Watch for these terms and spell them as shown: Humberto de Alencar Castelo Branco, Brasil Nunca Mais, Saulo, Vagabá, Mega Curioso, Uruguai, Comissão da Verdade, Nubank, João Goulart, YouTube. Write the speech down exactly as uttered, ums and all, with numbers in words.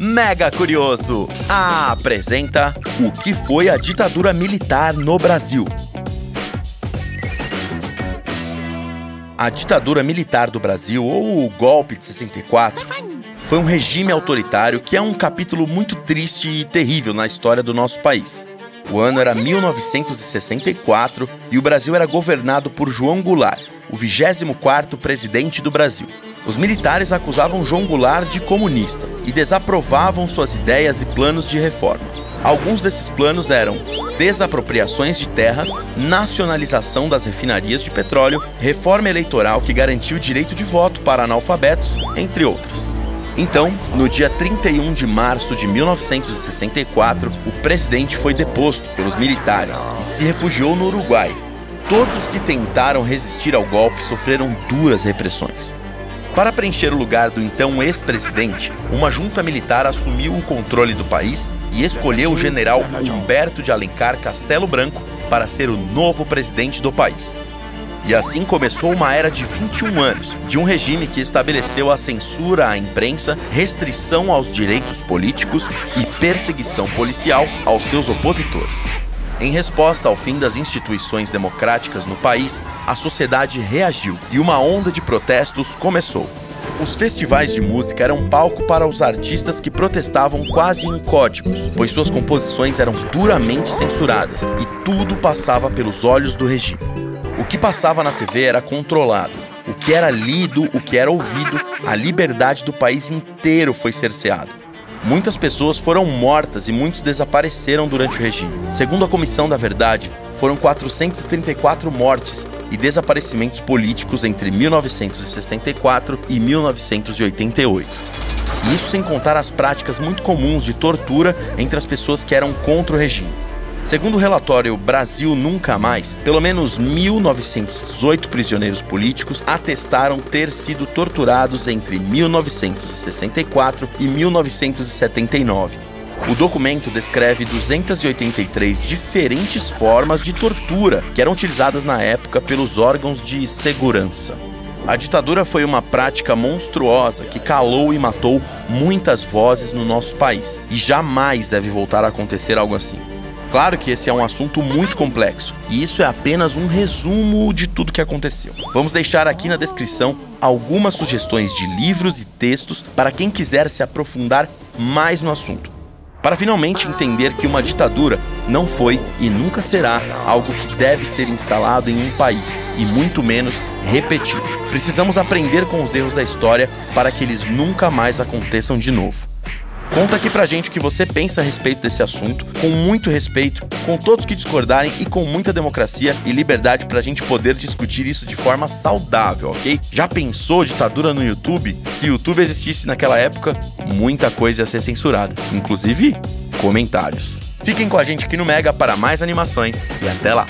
Mega Curioso apresenta o que foi a ditadura militar no Brasil. A ditadura militar do Brasil, ou o golpe de sessenta e quatro, foi um regime autoritário que é um capítulo muito triste e terrível na história do nosso país. O ano era mil novecentos e sessenta e quatro e o Brasil era governado por João Goulart, o vigésimo quarto presidente do Brasil. Os militares acusavam João Goulart de comunista e desaprovavam suas ideias e planos de reforma. Alguns desses planos eram desapropriações de terras, nacionalização das refinarias de petróleo, reforma eleitoral que garantiu o direito de voto para analfabetos, entre outros. Então, no dia trinta e um de março de mil novecentos e sessenta e quatro, o presidente foi deposto pelos militares e se refugiou no Uruguai. Todos os que tentaram resistir ao golpe sofreram duras repressões. Para preencher o lugar do então ex-presidente, uma junta militar assumiu o controle do país e escolheu o general Humberto de Alencar Castelo Branco para ser o novo presidente do país. E assim começou uma era de vinte e um anos, de um regime que estabeleceu a censura à imprensa, restrição aos direitos políticos e perseguição policial aos seus opositores. Em resposta ao fim das instituições democráticas no país, a sociedade reagiu e uma onda de protestos começou. Os festivais de música eram palco para os artistas que protestavam quase em códigos, pois suas composições eram duramente censuradas e tudo passava pelos olhos do regime. O que passava na T V era controlado, o que era lido, o que era ouvido, a liberdade do país inteiro foi cerceada. Muitas pessoas foram mortas e muitos desapareceram durante o regime. Segundo a Comissão da Verdade, foram quatrocentas e trinta e quatro mortes e desaparecimentos políticos entre mil novecentos e sessenta e quatro e mil novecentos e oitenta e oito. Isso sem contar as práticas muito comuns de tortura entre as pessoas que eram contra o regime. Segundo o relatório Brasil Nunca Mais, pelo menos mil novecentos e dezoito prisioneiros políticos atestaram ter sido torturados entre mil novecentos e sessenta e quatro e mil novecentos e setenta e nove. O documento descreve duzentas e oitenta e três diferentes formas de tortura que eram utilizadas na época pelos órgãos de segurança. A ditadura foi uma prática monstruosa que calou e matou muitas vozes no nosso país, e jamais deve voltar a acontecer algo assim. Claro que esse é um assunto muito complexo, e isso é apenas um resumo de tudo que aconteceu. Vamos deixar aqui na descrição algumas sugestões de livros e textos para quem quiser se aprofundar mais no assunto, para finalmente entender que uma ditadura não foi e nunca será algo que deve ser instalado em um país, e muito menos repetido. Precisamos aprender com os erros da história para que eles nunca mais aconteçam de novo. Conta aqui pra gente o que você pensa a respeito desse assunto, com muito respeito, com todos que discordarem e com muita democracia e liberdade pra gente poder discutir isso de forma saudável, ok? Já pensou ditadura no YouTube? Se o YouTube existisse naquela época, muita coisa ia ser censurada, inclusive comentários. Fiquem com a gente aqui no Mega para mais animações e até lá!